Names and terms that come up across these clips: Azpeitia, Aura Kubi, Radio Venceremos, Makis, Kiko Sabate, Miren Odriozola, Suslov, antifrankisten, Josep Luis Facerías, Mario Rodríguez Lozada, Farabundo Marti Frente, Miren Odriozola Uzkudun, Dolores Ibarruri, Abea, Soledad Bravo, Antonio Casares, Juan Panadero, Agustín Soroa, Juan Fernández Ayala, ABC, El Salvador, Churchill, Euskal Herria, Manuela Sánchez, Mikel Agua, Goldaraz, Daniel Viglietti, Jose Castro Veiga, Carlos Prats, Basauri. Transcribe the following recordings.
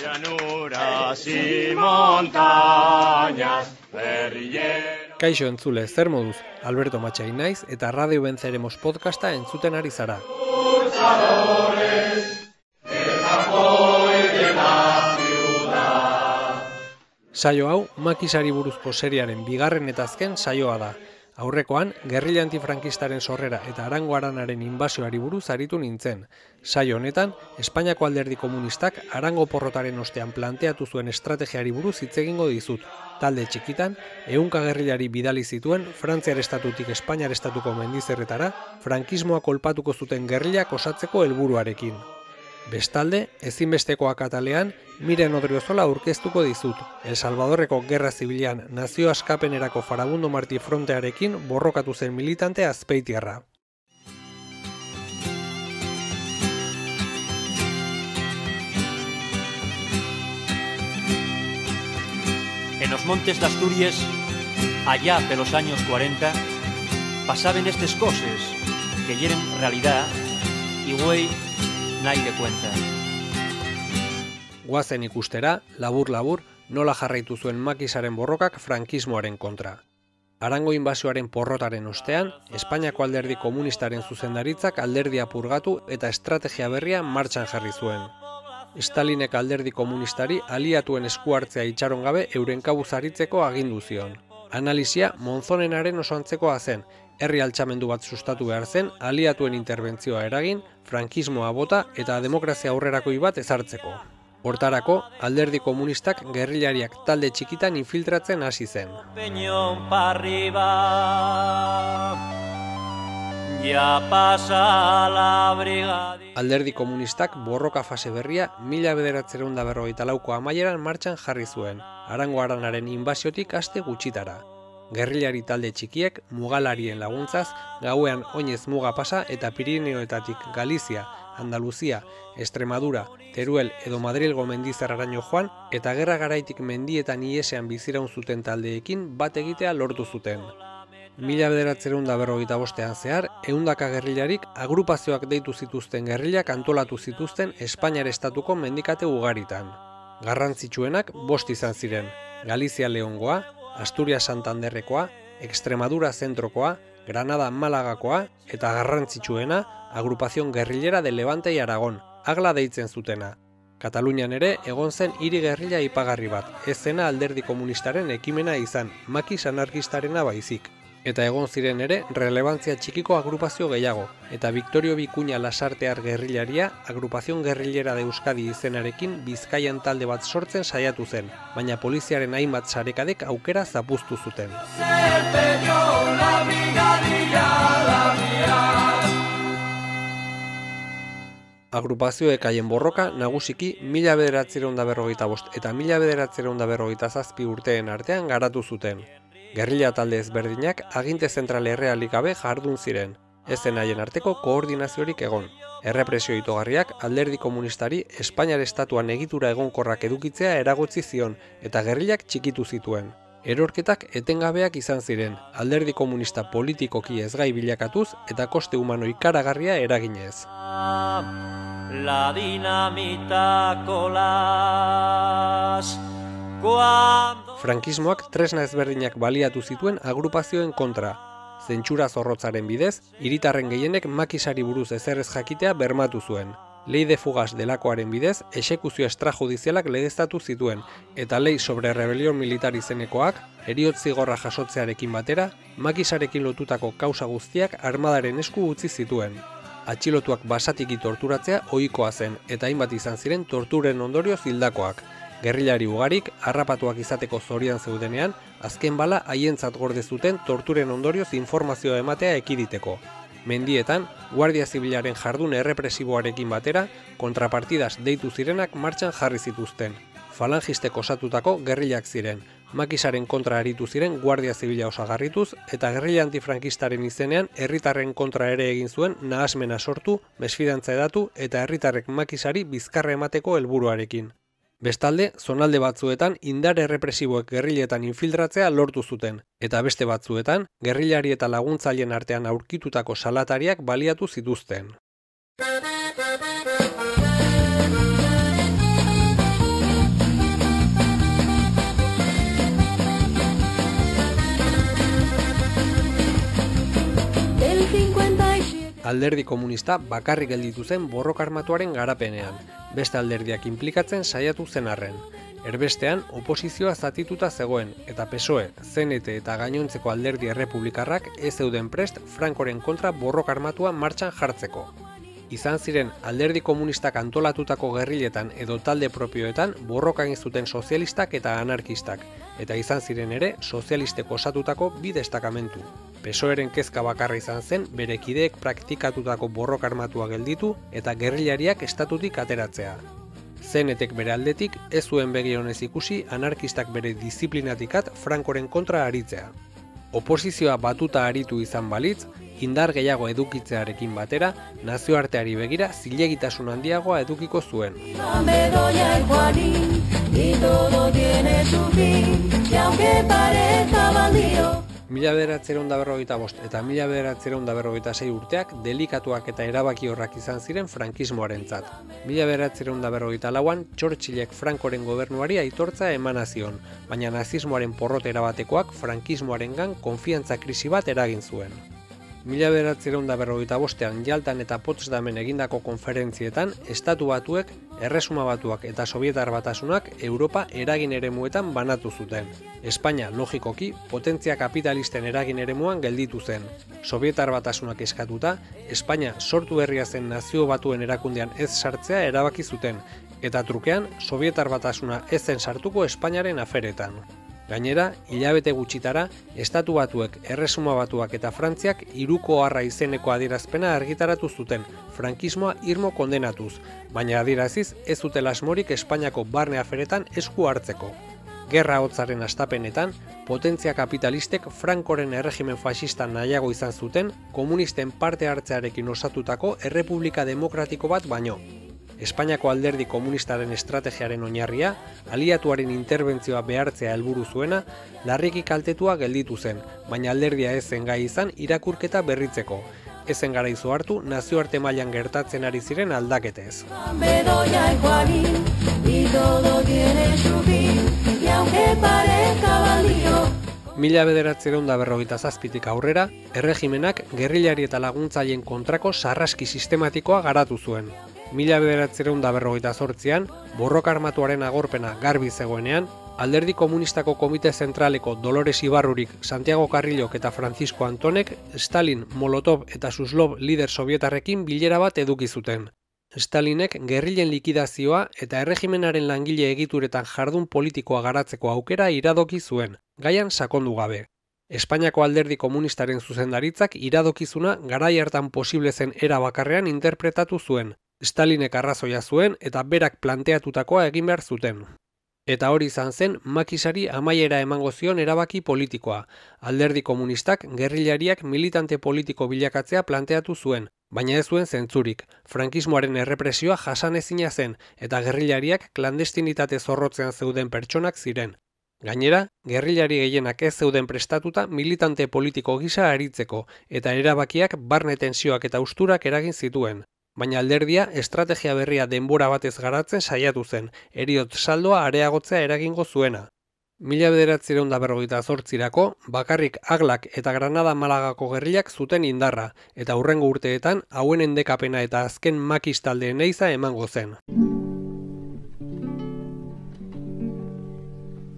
llanuras y montañas, guerrilleros. Kaixo entzule, zer moduz, Alberto Matxainaiz eta Radio Venceremos podcasta entzuten ari zara. Saio hau, Makisari buruzko seriaren bigarren eta azken saioa da. Aurrekoan, gerrilla antifrankistaren sorrera eta Arango Aranaren inbasioari buruz aritu nintzen. Saio honetan, Espainiako Alderdi Komunistak Arango porrotaren ostean planteatu zuen estrategiari buruz hitz egingo dizut. Talde txikitan, 100 gerrillari bidali zituen Frantziar estatutik Espainiar estatuko mendizerretara frankismoa kolpatuko zuten gerrillak osatzeko helburuarekin. Bestalde, ezinbestekoak atalean, Miren Odriozola aurkeztuko dizut, El Salvadorreko gerra zibilean nazio askapenerako Farabundo Marti Frontearekin borrokatu zen militante azpeitiarra. En los montes de Asturias, allá de los años 40, pasaban estas cosas que hieren realidad y güey nahi de cuenta. Guazen ikustera, labur-labur, nola jarraitu zuen Makisaren borrokak frankismoaren kontra. Arango inbasioaren porrotaren ostean, Espainiako Alderdi Komunistaren zuzendaritzak alderdia purgatu eta estrategia berria martxan jarri zuen. Stalinek Alderdi Komunistari aliatuen eskuartzea itxaron gabe euren kabuz aritzeko agindu zion. Analizia Monzonenaren oso antzekoa zen, herri altxamendu bat sustatu behar zen, aliatuen interbentzioa eragin, frankismoa bota eta demokrazia aurrerakoi bat ezartzeko. Hortarako, Alderdi Komunistak gerrilariak talde txikitan infiltratzen hasi zen. Alderdi Komunistak borroka fase berria 1944ko amaieran martxan jarri zuen, Arango Aranaren inbasiotik aste gutxitara. Gerrilari talde txikiek mugalarien laguntzaz, gauean oinez muga pasa eta Pirineoetatik Galizia, Andaluzia, Extremadura, Teruel edo Madrilgo mendizarraraino joan eta gerra garaitik mendietan iesean biziraun zuten taldeekin bat egitea lortu zuten. 1945an zehar, 100 gerrilarik agrupazioak deitu zituzten gerrilak antolatu zituzten Espainiar estatuko mendikate ugaritan. Garrantzitsuenak 5 izan ziren, Galizia Leongoa, Asturias Santanderrekoa, Extremadura Zentrokoa, Granada Malagakoa eta garrantzitsuena Agrupación Guerrillera de Levante y Aragón, agla deitzen zutena. Katalunian ere egon zen hiri gerrilla ipagarri bat, ez zena Alderdi Komunistaren ekimena izan, Makis anarkistarena baizik. Eta egon ziren ere relevantzia txikiko agrupazio gehiago, eta Victorio Vicuña Lasartear gerrillaria Agrupación Guerrillera de Euskadi izenarekin Bizkaian talde bat sortzen saiatu zen, baina poliziaren hainbat sarekadek aukera zapuztu zuten. Agrupazioek haien borroka nagusiki 1945 eta 1947 urteen artean garatu zuten. Gerrilla talde ezberdinak aginte zentral errealik gabe jardun ziren, ez zen haien arteko koordinaziorik egon. Errepresio itogarriak Alderdi Komunistari Espainiar estatuan egitura egonkorrak edukitzea eragotzi zion eta gerrillak txikitu zituen. Erorketak etengabeak izan ziren, Alderdi Komunista politikoki ezgai bilakatuz eta koste humano ikaragarria eraginez. La dinamita kolas. Frankismoak tresna ezberdinak baliatu zituen agrupazioen kontra. Zentsura zorrotzaren bidez, hiritarren gehienek Makisari buruz ezer ez jakitea bermatu zuen. Lei de fugas delakoaren bidez, esekuzio extrajudizialak legeztatu zituen, eta lei sobre rebelión militar izenekoak, eriotzigorra jasotzearekin batera, Makisarekin lotutako kausa guztiak armadaren esku utzi zituen. Atxilotuak basatiki torturatzea ohikoa zen, eta hainbat izan ziren torturen ondorioz hildakoak. Gerrilari ugarik, harrapatuak izateko zorian zeudenean, azken bala haientzat gorde zuten torturen ondorioz informazioa ematea ekiditeko. Mendietan, Guardia Zibilaren jardun errepresiboarekin batera, kontrapartidas deitu zirenak martxan jarri zituzten. Falangisteko osatutako gerrilak ziren, Makisaren kontra aritu ziren Guardia Zibila osagarrituz eta gerrilla antifrankistaren izenean herritarren kontra ere egin zuen nahasmena sortu, mesfidantza edatu eta herritarrek Makisari bizkarra emateko helburuarekin. Bestalde, zonalde batzuetan indar errepresiboek gerriletan infiltratzea lortu zuten, eta beste batzuetan, gerrilari eta laguntzaileen artean aurkitutako salatariak baliatu zituzten. Alderdi Komunista bakarrik gelditu zen borroka armatuaren garapenean, beste alderdiak implikatzen saiatu zen arren. Erbestean oposizioa zatituta zegoen eta PSOE, CNT eta gainontzeko alderdi errepublikarrak ez zeuden prest Frankoren kontra borroka armatua martxan jartzeko. Izan ziren Alderdi Komunistak antolatutako gerriletan edo talde propioetan borroka egin zuten sozialistak eta anarkistak, eta izan ziren ere sozialisteko osatutako bi destakamentu. PSOEren kezka bakarra izan zen bere kideek praktikatutako borroka armatua gelditu eta gerrilariak estatutik ateratzea. CNTek bere aldetik ez zuen begi onez ikusi anarkistak bere disiplinatikat Frankoren kontra aritzea. Oposizioa batuta aritu izan balitz, indar gehiago edukitzearekin batera, nazioarteari begira zilegitasun handiagoa edukiko zuen. Mila 1945 eta 1946 urteak delikatuak eta erabakiorrak izan ziren frankismoarentzat. 1944an Churchillek Frankoren gobernuari aitortza emana zion, baina nazismoaren porrote erabatekoak frankismoarengan konfiantza krisi bat eragin zuen. 1945an Jaltan eta Potsdamen egindako konferentzietan, estatu batuek, erresuma batuak eta sovietar batasunak Europa eragin eremuetan banatu zuten. Espainia, logikoki, potentzia kapitalisten eragin eremuan gelditu zen. Sovietar batasunak eskatuta, Espainia sortu herria zen nazio batuen erakundean ez sartzea erabaki zuten, eta trukean, sovietar batasuna ez zen sartuko Espainiaren aferetan. Gainera, hilabete gutxitara, estatu batuek, erresuma batuak eta Frantziak hiruko harra izeneko adierazpena argitaratu zuten, frankismoa irmo kondenatuz, baina adieraziz ez zutela asmorik Espainiako barne aferetan esku hartzeko. Gerra hotzaren astapenetan, potentzia kapitalistek Frankoren erregimen faxistan nahiago izan zuten, komunisten parte hartzearekin osatutako errepublika demokratiko bat baino. Espainiako Alderdi Komunistaren estrategiaren oinarria, aliatuaren interbentzioa behartzea helburu zuena, larriki kaltetua gelditu zen, baina alderdia ez zen gai izan irakurketa berritzeko. Ez zen garaizu hartu nazioarte mailan gertatzen ari ziren aldaketez. Mila 1947tik aurrera, erregimenak gerrilari eta laguntzaileen kontrako sarraski sistematikoa garatu zuen. 1948an, borroka armatuaren agorpena garbi zegoenean, Alderdi Komunistako Komite Zentraleko Dolores Ibarrurik, Santiago Carrillok eta Francisco Antonek, Stalin, Molotov eta Suslov lider sovietarrekin bilera bat eduki zuten. Stalinek gerrilen likidazioa eta erregimenaren langile egituretan jardun politikoa garatzeko aukera iradoki zuen, gaian sakondu gabe. Espainiako Alderdi Komunistaren zuzendaritzak iradokizuna garai hartan posible zen era bakarrean interpretatu zuen. Stalinek arrazoia zuen eta berak planteatutakoa egin behar zuten. Eta hori izan zen Makisari amaiera emango zion erabaki politikoa. Alderdi Komunistak gerrilariak militante politiko bilakatzea planteatu zuen, baina ez zuen zentzurik. Frankismoaren errepresioa jasanezina zen eta gerrilariak klandestinitate zorrotzean zeuden pertsonak ziren. Gainera, gerrilari gehienak ez zeuden prestatuta militante politiko gisa aritzeko eta erabakiak barne tensioak eta usturak eragin zituen. Baina alderdia estrategia berria denbora batez garatzen saiatu zen, eriotz saldoa areagotzea eragingo zuena. 1948rako bakarrik Aglak eta Granada Malagako gerrilak zuten indarra, eta hurrengo urteetan hauen endekapena eta azken Makis taldeen ehiza emango zen.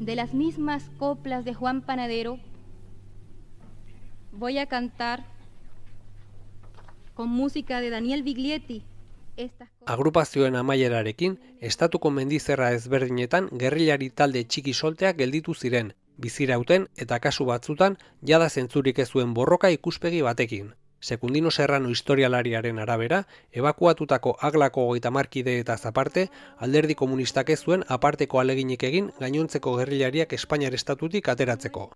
De las mismas coplas de Juan Panadero, voy a cantar con música de Daniel Viglietti. Agrupazioen amaierarekin, estatuko mendizerra ezberdinetan gerrilari talde txiki solteak gelditu ziren, bizirauten eta kasu batzutan jada zentzurik ez zuen borroka ikuspegi batekin. Sekundino Serrano historialariaren arabera, ebakuatutako Aglako 30 kideetaz aparte, Alderdi Komunistak ez zuen aparteko aleginik egin gainontzeko gerrilariak Espainiar estatutik ateratzeko.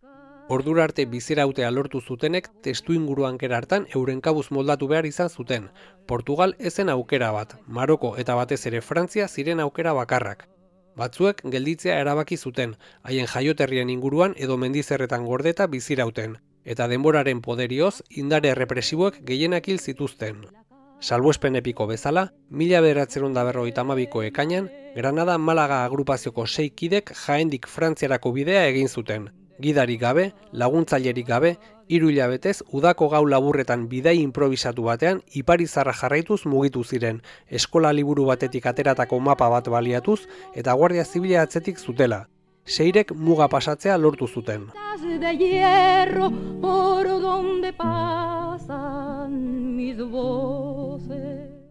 Ordura arte bizirautea lortu zutenek testu inguruan gerartan euren kabuz moldatu behar izan zuten. Portugal ezen aukera bat, Maroko eta batez ere Frantzia ziren aukera bakarrak. Batzuek gelditzea erabaki zuten, haien jaioterrien inguruan edo mendizerretan gordeta bizirauten, eta denboraren poderioz indare represiboek gehienak hil zituzten. Salbuespen epiko bezala, 1952ko ekainan, Granada Malaga agrupazioko 6 kidek Jaendik Frantziarako bidea egin zuten. Gidarik gabe, laguntzailerik gabe, Hiru hilabetez, udako gau laburretan bidai improvisatu batean, iparizarra jarraituz mugitu ziren, eskola liburu batetik ateratako mapa bat baliatuz eta Guardia Zibila atzetik zutela. Seirek muga pasatzea lortu zuten.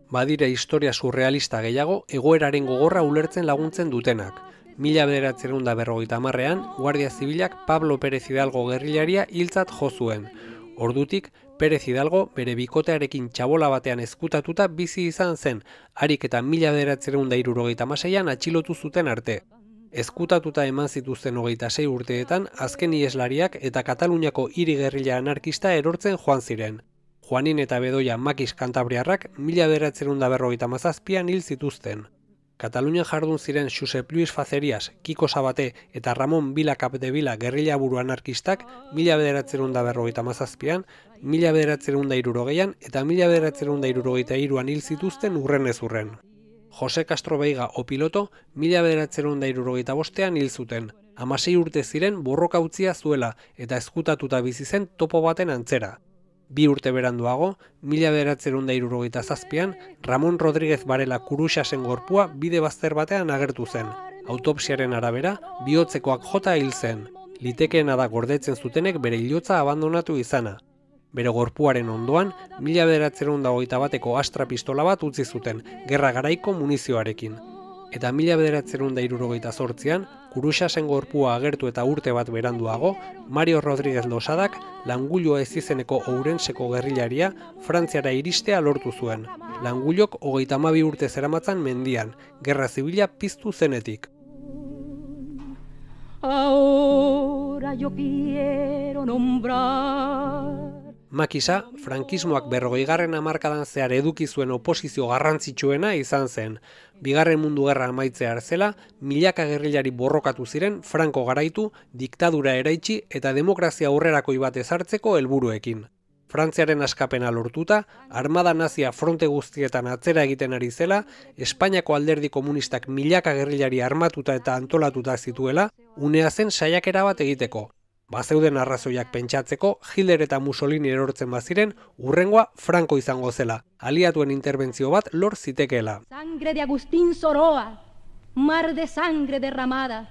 Badira historia surrealista gehiago, egoeraren gogorra ulertzen laguntzen dutenak. 1950ean, Guardia Zibilak Pablo Perez Hidalgo gerrilaria hiltzat jo zuen. Ordutik, Perez Hidalgo bere bikotearekin txabola batean ezkutatuta bizi izan zen, harik eta 1976an atxilotu zuten arte. Ezkutatuta eman zituzten 26 urteetan, azken ieslariak eta Kataluniako hiri gerrila anarkista erortzen joan ziren. Juanin eta Bedoia Makis kantabriarrak 1957an hil zituzten. Katalunian jardun ziren Josep Luis Facerías, Kiko Sabate eta Ramón Vila Capdevila gerrila buru anarkistak 1957an, 1960an eta 1963an hil zituzten urrenez urren. Jose Castro Veiga opiloto 1965an hil zuten, 16 urte ziren borroka utzia zuela eta ezkutatuta bizi zen topo baten antzera. 2 urte beranduago, 1977an, Ramón Rodríguez Varela Kuruxasen gorpua bide bazter batean agertu zen. Autopsiaren arabera, bihotzekoak jota hil zen. Litekeena da gordetzen zutenek bere hilotza abandonatu izana. Bere gorpuaren ondoan, 1921ko astra pistola bat utzi zuten, gerra garaiko munizioarekin. Eta 1978an, Kuruxasen gorpua agertu eta urte bat beranduago, Mario Rodríguez Lozadak, Langulloa ez izeneko Ourenseko gerrilaria, Frantziara iristea lortu zuen. Langullok 32 urte zeramatzan mendian, gerra zibila piztu zenetik. Makisa, frankismoak 40. hamarkadan zehar eduki zuen oposizio garrantzitsuena izan zen. 2. mundu gerra amaitzear zela, milaka gerrilari borrokatu ziren Franko garaitu, diktadura eraitsi eta demokrazia aurrerakoi bat ezartzeko helburuekin. Frantziaren askapena lortuta, armada nazia fronte guztietan atzera egiten ari zela, Espainiako Alderdi Komunistak milaka gerrilari armatuta eta antolatuta zituela, unea zen saiakera bat egiteko. Bazeuden arrazoiak pentsatzeko, Hitler eta Mussolini erortzen baziren, urrengoa Franco izango zela, aliatuen interbentzio bat lor zitekeela. Sangre de Agustín Soroa, mar de sangre derramada,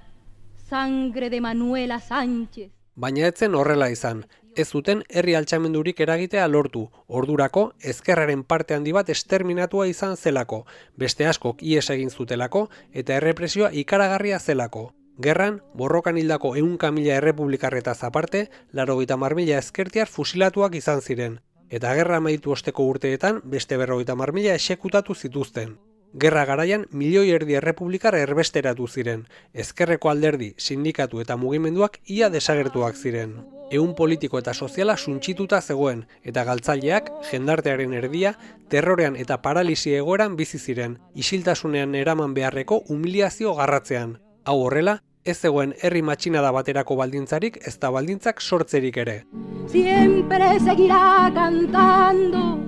sangre de Manuela Sánchez. Baina etzen horrela izan, ez zuten herri altxamendurik eragitea lortu, ordurako ezkerraren parte handi bat esterminatua izan zelako, beste askok ihes egin zutelako eta errepresioa ikaragarria zelako. Gerran, borrokan hildako 100.000 errepublikarretaz aparte, 80.000 ezkertiar fusilatuak izan ziren, eta gerra amaitu osteko urteetan beste 50.000 esekutatu zituzten. Gerra garaian 1,5 milioi errepublikar erbesteratu ziren, ezkerreko alderdi, sindikatu eta mugimenduak ia desagertuak ziren. Ehun politiko eta soziala suntsituta zegoen, eta galtzaileak, jendartearen erdia, terrorean eta paralisi egoeran bizi ziren, isiltasunean eraman beharreko humiliazio garratzean. Hau horrela, ez zegoen herri matxinada baterako baldintzarik ez da baldintzak sortzerik ere. Siempre seguirá cantando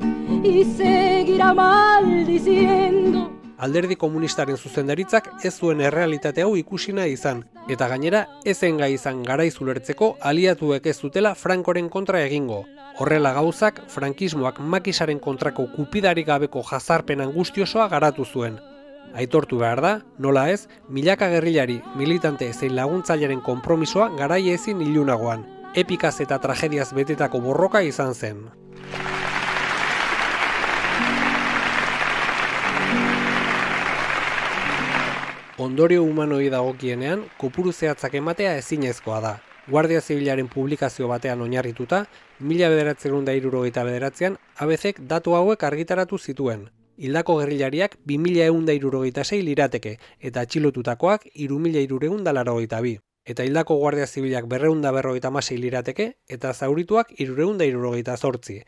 y seguirá maldiciendo. Alderdi komunistaren zuzendaritzak ez zuen errealitate hau ikusina izan, eta gainera ezengai izan garaizulertzeko aliatuek ez zutela Frankoren kontra egingo. Horrela gauzak, frankismoak Makisaren kontrako kupidarik gabeko jazarpen angustiosoa garatu zuen. Aitortu behar da, nola ez, milaka gerrilari, militante zein laguntzailearen konpromisoa garaia ezin ilunagoan. Epikaz eta tragediaz betetako borroka izan zen. Ondorio humanoi dagokienean, kopuru zehatzak ematea ezinezkoa da. Guardia Zibilaren publikazio batean oinarrituta, 1979an ABCek datu hauek argitaratu zituen. Hildako gerrilariak 2.176 lirateke eta atxilotutakoak 3.382. Eta hildako Guardia Zibilak 456 lirateke eta zaurituak 378.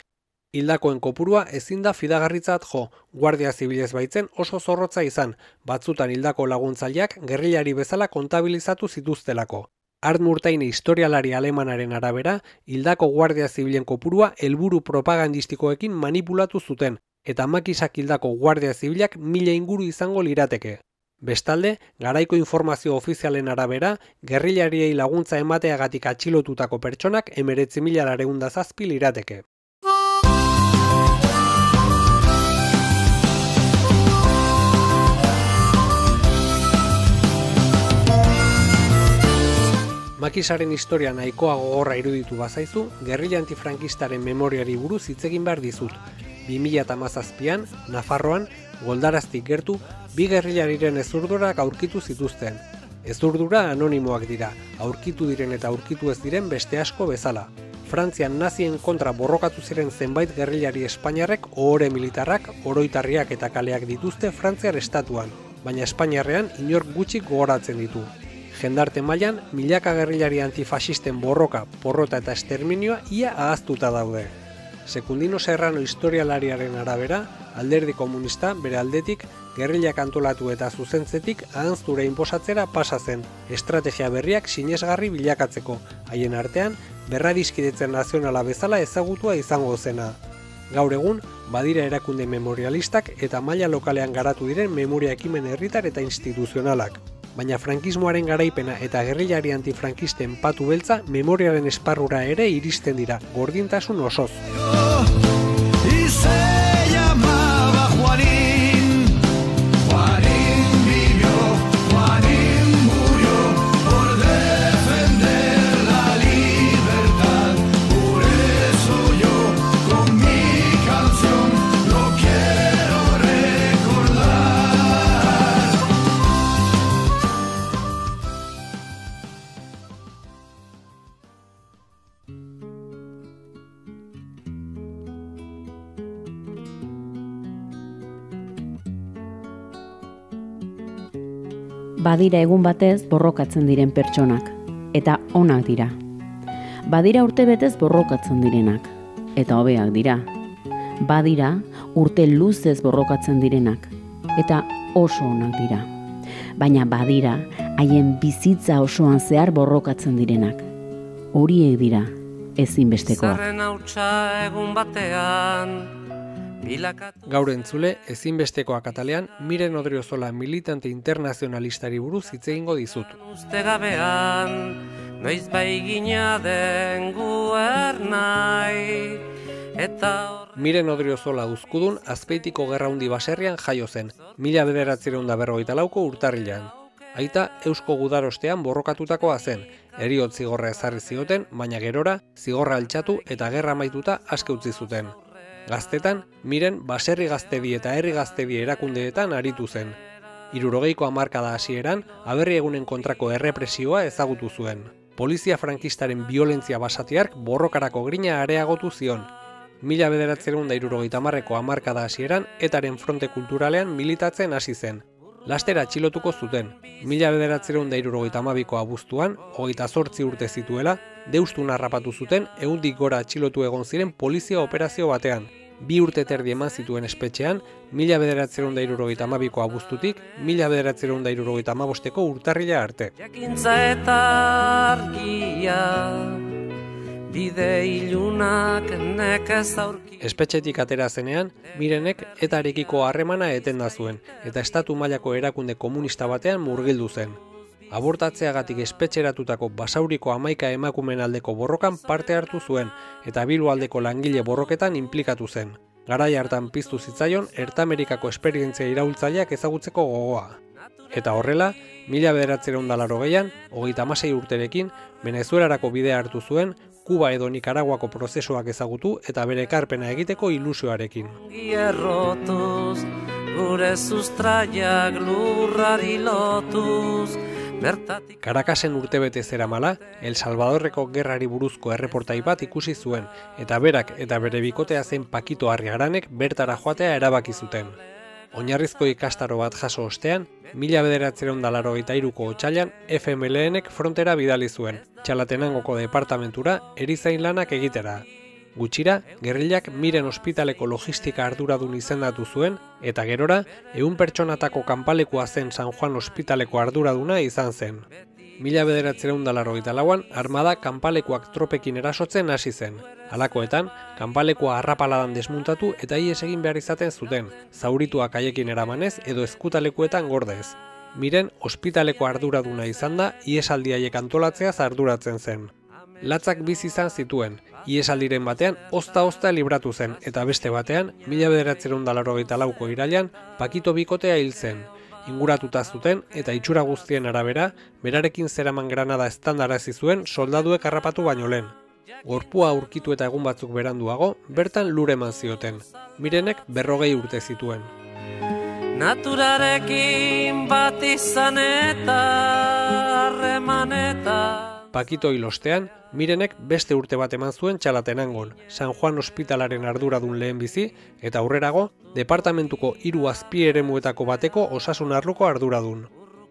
Hildakoen kopurua ezin da fidagarritzat jo, Guardia Zibilez baitzen oso zorrotza izan, batzutan hildako laguntzaileak gerrilari bezala kontabilizatu zituztelako. Artmurtain historialari alemanaren arabera, hildako Guardia Zibilen kopurua helburu propagandistikoekin manipulatu zuten, eta Makisak hildako Guardia Zibilak 1.000 inguru izango lirateke. Bestalde, garaiko informazio ofizialen arabera, gerrilariei laguntza emateagatik atxilotutako pertsonak 19.207 lirateke. Makisaren historia nahikoa gogorra iruditu bazaizu, gerrilla antifrankistaren memoriari buruz hitz egin behar dizut. 2017an, Nafarroan, Goldaraztik gertu, bi gerrilariren hezurdurak aurkitu zituzten. Hezurdura anonimoak dira, aurkitu diren eta aurkitu ez diren beste asko bezala. Frantzian nazien kontra borrokatu ziren zenbait gerrilari espainiarrek ohore militarrak, oroitarriak eta kaleak dituzte Frantziar estatuan, baina espainiarrean inork gutxik gogoratzen ditu. Jendarte mailan, milaka gerrilari antifasisten borroka, porrota eta esterminioa ia ahaztuta daude. Sekundino Serrano historialariaren arabera, Alderdi Komunista, bere aldetik, gerrilak antolatu eta zuzentzetik ahanztura inposatzera pasa zen, estrategia berriak sinesgarri bilakatzeko, haien artean, berradiskidetze nazionala bezala ezagutua izango zena. Gaur egun, badira erakunde memorialistak eta maila lokalean garatu diren memoria ekimen herritar eta instituzionalak. Baina frankismoaren garaipena eta gerrilari antifrankisten patu beltza memoriaren esparrura ere iristen dira, gordintasun osoz. Badira egun batez borrokatzen diren pertsonak, eta onak dira. Badira urte betez borrokatzen direnak, eta hobeak dira. Badira urte luzez borrokatzen direnak, eta oso onak dira. Baina badira haien bizitza osoan zehar borrokatzen direnak. Horiek dira ezinbestekoak. Zarren hautsa egun batean. Gaur entzule, ezinbestekoak atalean, Miren Odriozola militante internazionalistari buruz hitz egingo dizut. Miren Odriozola Uzkudun, Azpeitiko Gerra Handi baserrian jaio zen, 1954ko urtarrilean. Aita Eusko Gudarostean borrokatutakoa zen, eriot zigorra ezarri zioten, baina gerora, zigorra altxatu eta gerra amaituta aske utzi zuten. Gaztetan, Miren baserri gaztedi eta herri gaztedi erakundeetan aritu zen. 70ko hamarkada hasieran, aberri egunen kontrako errepresioa ezagutu zuen. Polizia frankistaren biolentzia basatiark borrokarako grina areagotu zion. 1970ko hamarkada hasieran, etaren fronte kulturalean militatzen hasi zen. Lastera atxilotuko zuten. 1972ko abuztuan, 28 urte zituela, deustun harrapatu zuten 100 gora atxilotu egon ziren polizia operazio batean. 2 urte terdi eman zituen espetxean, 1972ko abuztutik, 1975ko urtarrila arte. Jakintza eta argia, bide ilunak nekez aurki. Espetxetik atera zenean, Mirenek etarekiko harremana etenda zuen, eta estatu mailako erakunde komunista batean murgildu zen. Abortatzeagatik espetxeratutako Basauriko 11 emakumen aldeko borrokan parte hartu zuen eta Bilbo aldeko langile borroketan inplikatu zen. Garai hartan piztu zitzaion Ertamerikako esperientzia iraultzaileak ezagutzeko gogoa. Eta horrela, 1980an, 36 urterekin, Venezuelarako bidea hartu zuen, Kuba edo Nikaraguako prozesuak ezagutu eta bere ekarpena egiteko ilusioarekin. Gierrotuz, gure sustraiak lurrari lotuz. Karakasen urtebete zeramala, El Salvadorreko gerrari buruzko erreportai bat ikusi zuen, eta berak eta bere bikotea zen Pakito Arriaranek bertara joatea erabaki zuten. Oinarrizko ikastaro bat jaso ostean, 1983ko otsailan FMLNek frontera bidali zuen, Chalatenangoko departamentura erizain lanak egitera. Gutxira, gerrilak Miren ospitaleko logistika arduradun izendatu zuen, eta gerora, 100 pertsonatako kanpalekua zen San Juan ospitaleko arduraduna izan zen. 1984an, armada kanpalekuak tropekin erasotzen hasi zen. Halakoetan, kanpalekua arrapaladan desmuntatu eta ihes egin behar izaten zuten, zaurituak haiekin eramanez edo ezkutalekuetan gordez. Miren ospitaleko arduraduna izan da ihesaldiaiek antolatzea arduratzen zen. Latzak bizi izan zituen, ihesaldiren batean ozta-ozta libratu zen eta beste batean, 1984ko irailan, Pakito bikotea hil zen. Inguratuta zuten eta itxura guztien arabera, berarekin zeraman granada eztandarazi zuen soldaduek harrapatu baino lehen. Gorpua aurkitu eta egun batzuk beranduago, bertan lur eman zioten. Mirenek 40 urte zituen. Naturarekin bat izan eta harremanetan. Pakito hil ostean, Mirenek beste urte bat eman zuen Chalatenangon, San Juan Hospitalaren arduradun lehen bizi eta aurrerago, departamentuko 3 azpieremuetako bateko osasun arloko arduradun.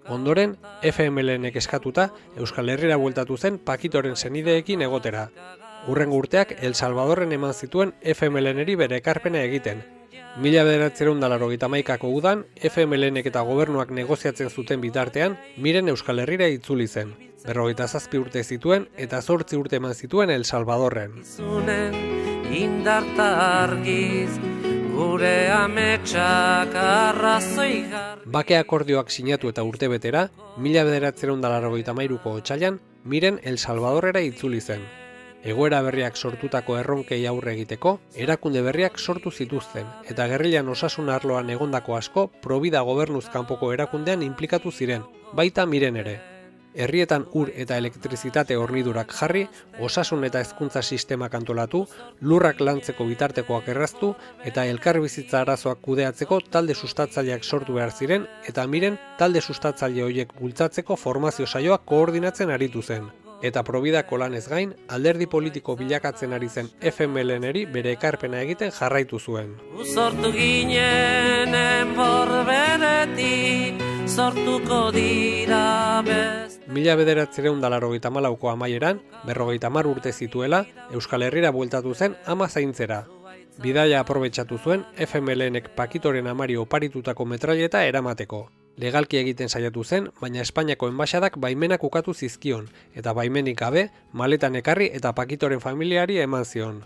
Ondoren, FMLNek eskatuta, Euskal Herriera bueltatu zen Pakitoren senideekin egotera. Hurrengo urteak El Salvadorren eman zituen FMLNeri bere ekarpena egiten. 1991ko udan, FMLNek eta gobernuak negoziatzen zuten bitartean, Miren Euskal Herriera itzuli zen. 47 urte zituen eta 8 urte eman zituen El Salvadorren. Bake akordioak sinatu eta urtebetera, 1993ko otsailan, Miren El Salvadorrera itzuli zen. Egoera berriak sortutako erronkei aurre egiteko, erakunde berriak sortu zituzten, eta gerrillan osasun arloan egondako asko Probida gobernuz kanpoko erakundean inplikatu ziren, baita Miren ere. Herrietan ur eta elektrizitate hornidurak jarri, osasun eta hezkuntza sistemak antolatu, lurrak lantzeko bitartekoak erraztu eta elkarbizitza arazoak kudeatzeko talde sustatzaileak sortu behar ziren eta Miren talde sustatzaile horiek bultzatzeko formazio saioak koordinatzen aritu zen. Eta Probidako lanez gain, alderdi politiko bilakatzen ari zen FMLNeri bere ekarpena egiten jarraitu zuen. Sortu ginenen borberetik, sortuko dira bez. 1994ko amaieran, 50 urte zituela, Euskal Herriera bueltatu zen ama zaintzera. Bidaia aprobetxatu zuen FMLNek Pakitoren amari oparitutako metraileta eramateko. Legalki egiten saiatu zen, baina Espainiako enbaixadak baimenak ukatu zizkion, eta baimenik gabe, maletan ekarri eta Pakitoren familiari eman zion.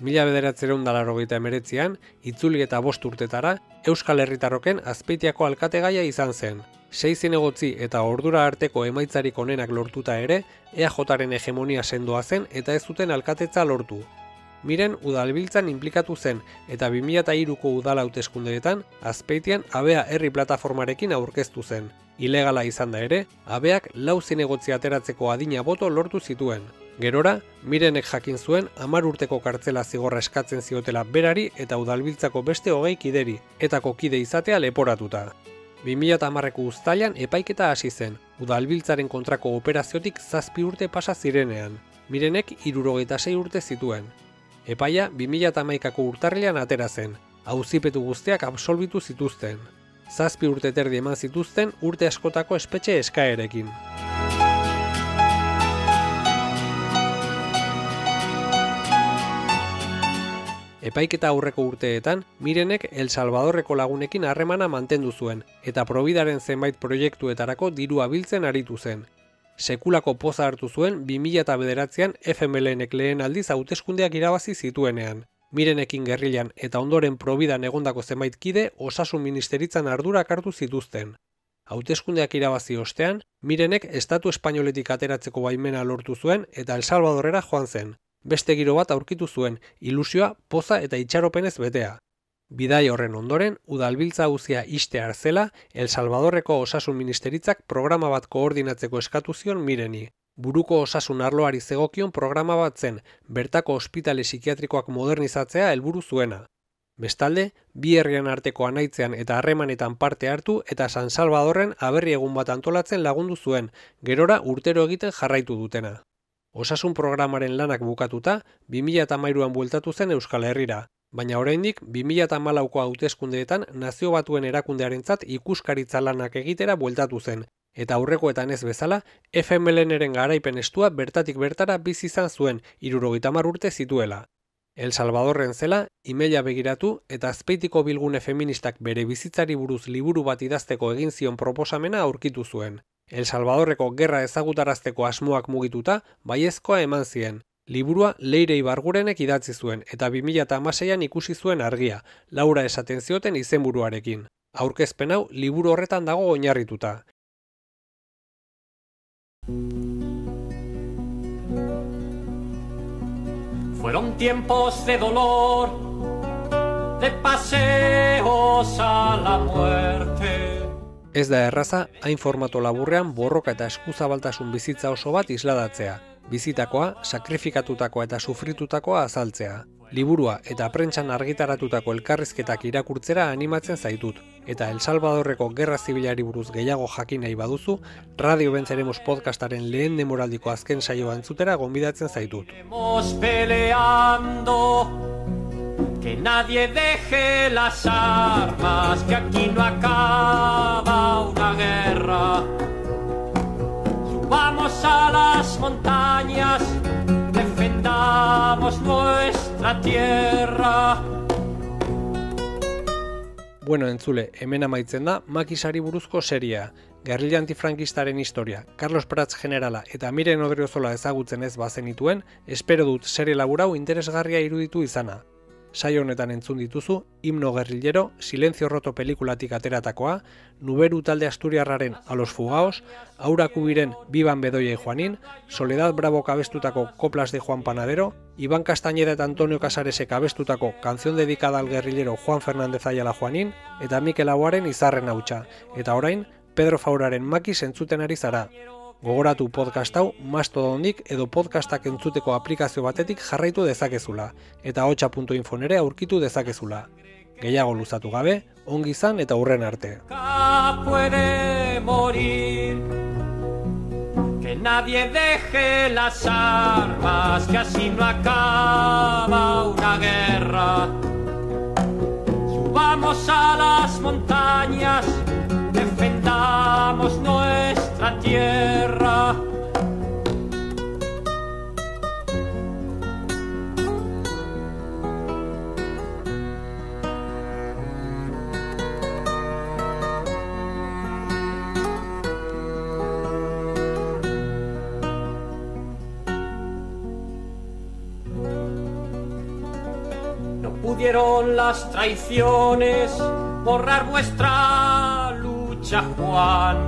Mila 1989an, itzuli eta 5 urtetara, Euskal Herritarroken Azpeitiako alkategaia izan zen. 6 zinegotzi eta ordura arteko emaitzarik onenak lortuta ere, EAJaren hegemonia sendoa zen eta ez zuten alkatetza lortu. Miren udalbiltzan inplikatu zen eta 2003ko udala hauteskundeetan Azpeitian Abea herri plataformarekin aurkeztu zen. Ilegala izan da ere, Abeak 4 zinegotzi ateratzeko adina boto lortu zituen. Gerora, Mirenek jakin zuen 10 urteko kartzela zigorra eskatzen ziotela berari eta udalbiltzako beste 20 kideri, eta kokide izatea leporatuta. 2010ko uztailan epaiketa hasi zen, udalbiltzaren kontrako operaziotik 7 urte pasa zirenean. Mirenek 76 urte zituen. Epaia 2011ko urtarrilean atera zen, auzipetu guztiak absolbitu zituzten. 7 urte terdi eman zituzten urte askotako espetxe eskaerekin. Epaiketa aurreko urteetan, Mirenek El Salvadorreko lagunekin harremana mantendu zuen, eta Probidaren zenbait proiektuetarako dirua biltzen aritu zen. Sekulako poza hartu zuen 2009an FMLNek lehen aldiz hauteskundeak irabazi zituenean. Mirenekin gerrilan eta ondoren Probidan egondako zenbait kide osasun ministeritzan ardurak hartu zituzten. Hauteskundeak irabazi ostean, Mirenek estatu espainoletik ateratzeko baimena lortu zuen eta El Salvadorrera joan zen. Beste giro bat aurkitu zuen, ilusioa, poza eta itxaropenez betea. Bidai horren ondoren, udalbiltza auzia ixtear zela, El Salvadorreko osasun ministeritzak programa bat koordinatzeko eskatu zion Mireni. Buruko osasun arloari zegokion programa bat zen, bertako ospitale psikiatrikoak modernizatzea helburu zuena. Bestalde, bi herrian arteko anaitzean eta harremanetan parte hartu eta San Salvadorren aberri egun bat antolatzen lagundu zuen, gerora urtero egiten jarraitu dutena. Osasun programaren lanak bukatuta, 2013an bueltatu zen Euskal Herrira, baina oraindik 2014ko hauteskundeetan Nazio Batuen erakundearentzat ikuskaritza lanak egitera bueltatu zen, eta aurrekoetan ez bezala, FMLNren garaipen estua bertatik bertara bizi izan zuen 70 urte zituela. El Salvadorren zela, imeila begiratu eta Azpeitiko bilgune feministak bere bizitzari buruz liburu bat idazteko egin zion proposamena aurkitu zuen. El Salvadorreko gerra ezagutarazteko asmoak mugituta, baiezkoa eman zien, Liburua Leire Ibargurenek idatzi zuen eta 2006an ikusi zuen argia, Laura esaten zioten izenburuarekin. Aurkezpen hau liburu horretan dago oinarrituta. Fueron tiempos de dolor, de paseos a la muerte. Ez da erraza, hain formato laburrean borroka eta eskuzabaltasun bizitza oso bat isladatzea. Bizitakoa, sakrifikatutakoa eta sufritutakoa azaltzea. Liburua eta prentsan argitaratutako elkarrizketak irakurtzera animatzen zaitut. Eta El Salvadorreko Gerra Zibilari buruz gehiago jakin nahi baduzu, Radio Venceremos podcastaren lehen demoraldiko azken saioa entzutera gonbidatzen zaitut. Que nadie deje las armas, que aquí no acaba una guerra. Vamos a las montañas, defendamos nuestra tierra. Bueno, entzule, hemen amaitzen da Makisari buruzko seria. Gerrilla antifrankistaren historia, Carlos Prats generala eta Miren Odriozola ezagutzen ez bazenituen, espero dut serie labur hau interesgarria iruditu izana. Saio honetan entzun dituzu, Himno Guerrillero, Silencio Roto pelikulatik ateratakoa, Nuberu talde asturiarraren A los Fugaos, Aura Kubiren Biban Bedoia y Juanín, Soledad Bravo kabestutako Coplas de Juan Panadero, Iván Castañeda eta Antonio Casaresek kabestutako Canción dedicada al guerrillero Juan Fernández Ayala Juanín, eta Mikel Aguaren Izarren hautsa, eta orain Pedro Fauraren Makis entzuten ari zara. Gogoratu podcast hau Mastodondik edo podcastak entzuteko aplikazio batetik jarraitu dezakezula, eta hotxa.info nere aurkitu dezakezula. Gehiago luzatu gabe, ongi izan eta hurren arte. Puede morir, que nadie deje las armas, que así no acaba una guerra. Subamos a las montañas, defendamos nuestra tierra. No pudieron las traiciones borrar vuestra luz, Juan,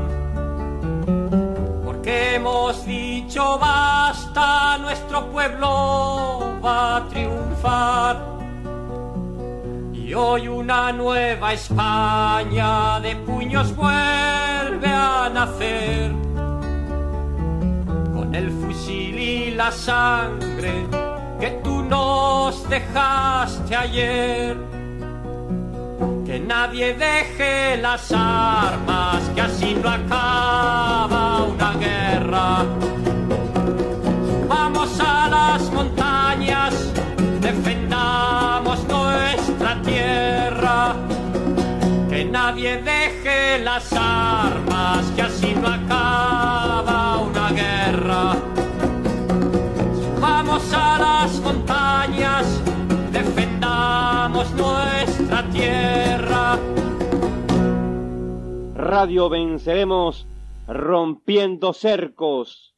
porque hemos dicho basta, nuestro pueblo va a triunfar. Y hoy una nueva España de puños vuelve a nacer, con el fusil y la sangre que tú nos dejaste ayer. Que nadie deje las armas, que así no acaba una guerra. Subamos a las montañas, defendamos nuestra tierra. Que nadie deje las armas, que así no acaba una guerra. Subamos a las montañas, defendamos nuestra tierra. Radio Venceremos, rompiendo cercos.